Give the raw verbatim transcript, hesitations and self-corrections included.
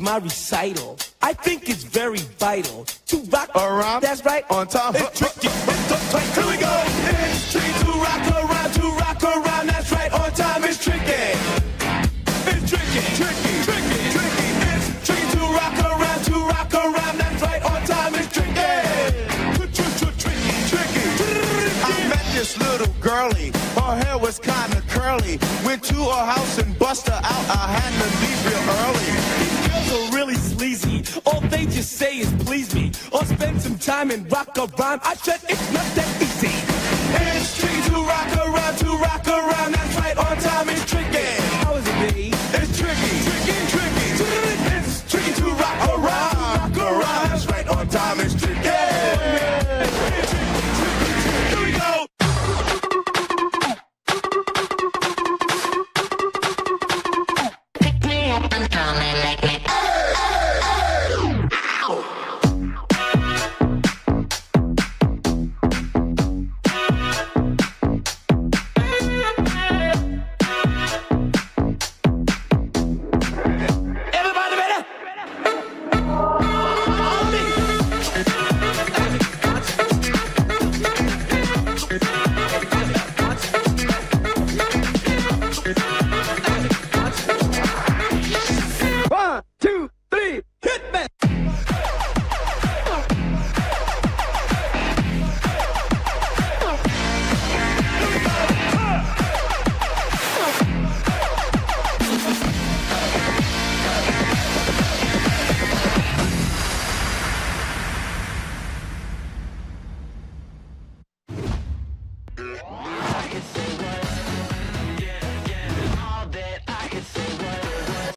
is my recital. I think it's very vital to rock around. That's right, on time. It's tricky, it's up tight. Here we go. It's tricky to rock around, to rock around. That's right, on time. It's tricky. It's tricky, tricky, tricky, tricky. It's tricky to rock around, to rock around. That's right, on time. It's tricky. Tricky, tricky, tricky. I met this little girlie. Her hair was kind of curly. Went to her house and bust her out. I had to leave real early. These girls are really sleazy. All they just say is please me. Or spend some time and rock a rhyme. I said it's not that easy. It's tricky to rock around, to rock around. That's right, on time is tricky. How is it, baby? It's tricky, tricky, tricky. It's tricky to rock around, rock around. That's right, on time is tricky. Coming like me.